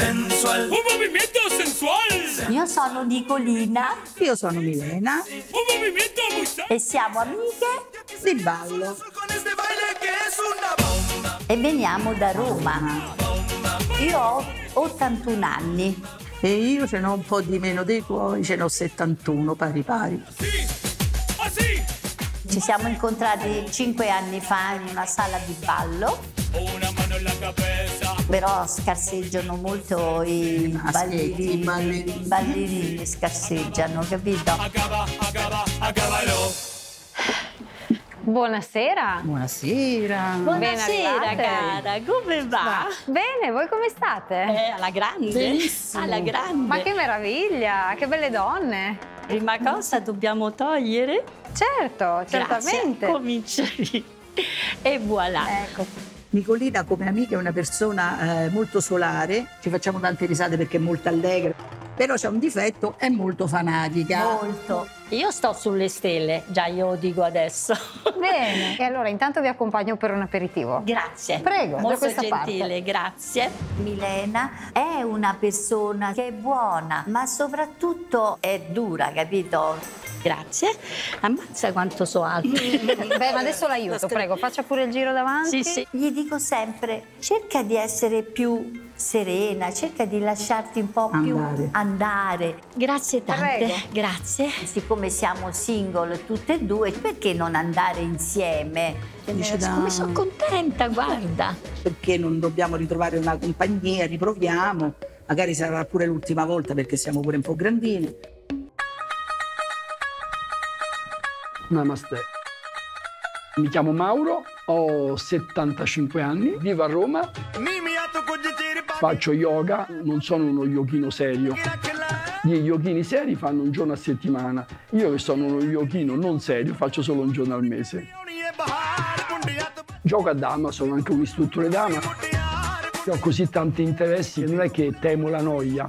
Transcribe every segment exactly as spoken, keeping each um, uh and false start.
sensual. Un movimento sensual. Io sono Nicolina. Io sono Milena. Un movimento musicale. E siamo amiche di ballo. E veniamo da Roma. Io ho ottantuno anni. E io ce n'ho un po' di meno dei tuoi, ce n'ho settantuno pari pari. Ci siamo incontrati cinque anni fa in una sala di ballo. Però scarseggiano molto i ballerini, i ballerini, i ballerini scarseggiano, capito? Buonasera. Buonasera. Buonasera cara, come va? Bene, voi come state? Eh, alla grande. Benissimo. Alla grande. Ma che meraviglia, che belle donne. Prima cosa dobbiamo togliere. Certo, certamente. Cominciare. E voilà. Ecco. Nicolina come amica è una persona eh, molto solare, ci facciamo tante risate perché è molto allegra, però c'è un difetto, è molto fanatica. Molto. Io sto sulle stelle, già io dico adesso. Bene. E allora intanto vi accompagno per un aperitivo. Grazie. Prego. Molto da gentile, parte. Grazie. Milena è una persona che è buona, ma soprattutto è dura, capito? Grazie. Ammazza quanto so alto. Beh, ma adesso l'aiuto, prego, faccia pure il giro davanti. Sì, sì. Gli dico sempre, cerca di essere più serena, cerca di lasciarti un po' andare. più andare. Grazie tante. Prego. Grazie. Siccome siamo single tutte e due, perché non andare insieme? Dice, come sono contenta, guarda. Perché non dobbiamo ritrovare una compagnia, riproviamo. Magari sarà pure l'ultima volta perché siamo pure un po' grandini. Namaste. Mi chiamo Mauro, ho settantacinque anni, vivo a Roma. Faccio yoga, non sono uno yoghino serio. Gli yoghini seri fanno un giorno a settimana. Io che sono uno yoghino non serio faccio solo un giorno al mese. Gioco a dama, sono anche un istruttore dama. Ho così tanti interessi che non è che temo la noia.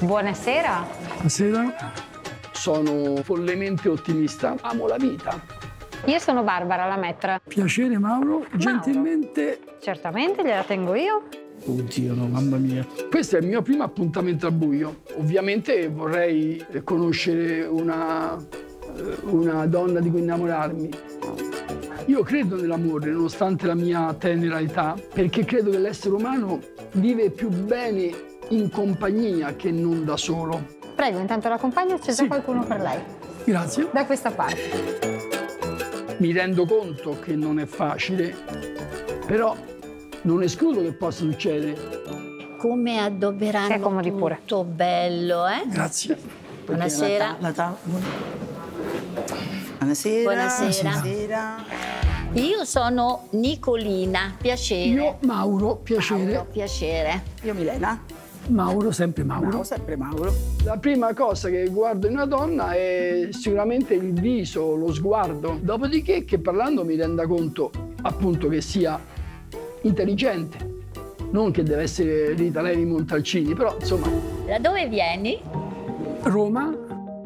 Buonasera. Buonasera. Sono follemente ottimista, amo la vita. Io sono Barbara La Mette. Piacere Mauro, Mauro. Gentilmente. Certamente, gliela tengo io. Oddio, no, mamma mia. Questo è il mio primo appuntamento al buio. Ovviamente vorrei conoscere una, una donna di cui innamorarmi. Io credo nell'amore, nonostante la mia tenera età, perché credo che l'essere umano vive più bene in compagnia che non da solo. Prego, intanto l'accompagno, c'è sì. già qualcuno per lei. Grazie. Da questa parte. Mi rendo conto che non è facile, però non escludo che possa succedere. Come addobberanno tutto bello, eh? Grazie. Buonasera. La ta, la ta. Buonasera. Buonasera. Buonasera. Io sono Nicolina, piacere. Io Mauro, piacere. Mauro, piacere. Io Milena. Mauro, sempre Mauro. Mauro, sempre Mauro. La prima cosa che guardo in una donna è sicuramente il viso, lo sguardo. Dopodiché che parlando mi renda conto appunto che sia intelligente. Non che deve essere Rita Levi-Montalcini, però insomma. Da dove vieni? Roma.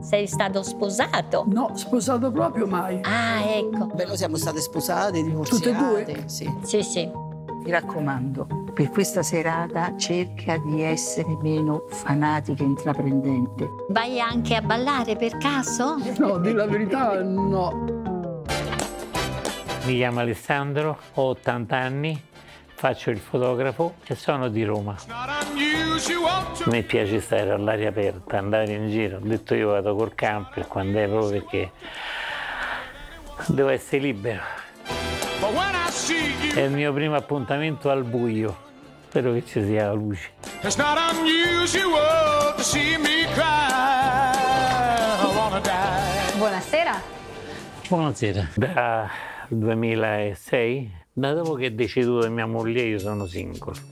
Sei stato sposato? No, sposato proprio mai. Ah, ecco. Beh, noi siamo state sposate, divorziate. Tutte e due? Sì. Sì, sì. Mi raccomando. Per questa serata cerca di essere meno fanatica e intraprendente. Vai anche a ballare per caso? No, di la verità no. Mi chiamo Alessandro, ho ottanta anni, faccio il fotografo e sono di Roma. A me piace stare all'aria aperta, andare in giro. Ho detto io vado col camper quando è proprio perché devo essere libero. È il mio primo appuntamento al buio, spero che ci sia la luce. Buonasera. Buonasera. Dal duemilasei, da dopo che è deceduta mia moglie, io sono single.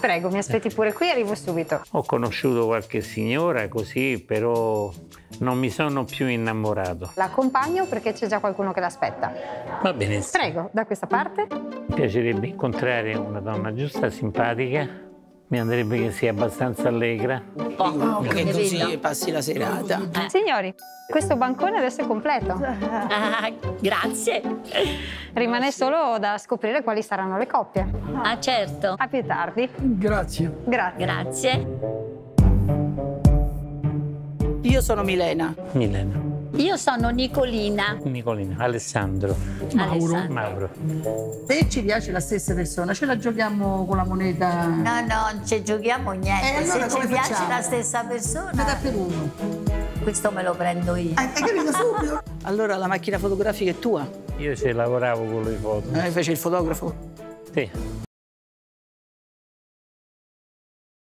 Prego, mi aspetti pure qui, arrivo subito. Ho conosciuto qualche signora così, però non mi sono più innamorato. L'accompagno perché c'è già qualcuno che l'aspetta. Va bene. Prego, da questa parte. Mi piacerebbe incontrare una donna giusta, simpatica, Mi andrebbe che sia abbastanza allegra. Un po', ah, okay, perché così passi la serata. Eh. Signori, questo bancone adesso è completo. Ah, grazie. Rimane solo da scoprire quali saranno le coppie. Ah, certo. A più tardi. Grazie. Grazie. Grazie. Io sono Milena. Milena. Io sono Nicolina. Nicolina, Alessandro. Mauro. Mauro. Se ci piace la stessa persona, ce la giochiamo con la moneta? No, no, non ci giochiamo niente. Eh, allora se ci piace facciamo? La stessa persona. Vada per uno. Questo me lo prendo io. Hai capito subito? Allora la macchina fotografica è tua? Io ci lavoravo con le foto. Eh, invece il fotografo? Sì.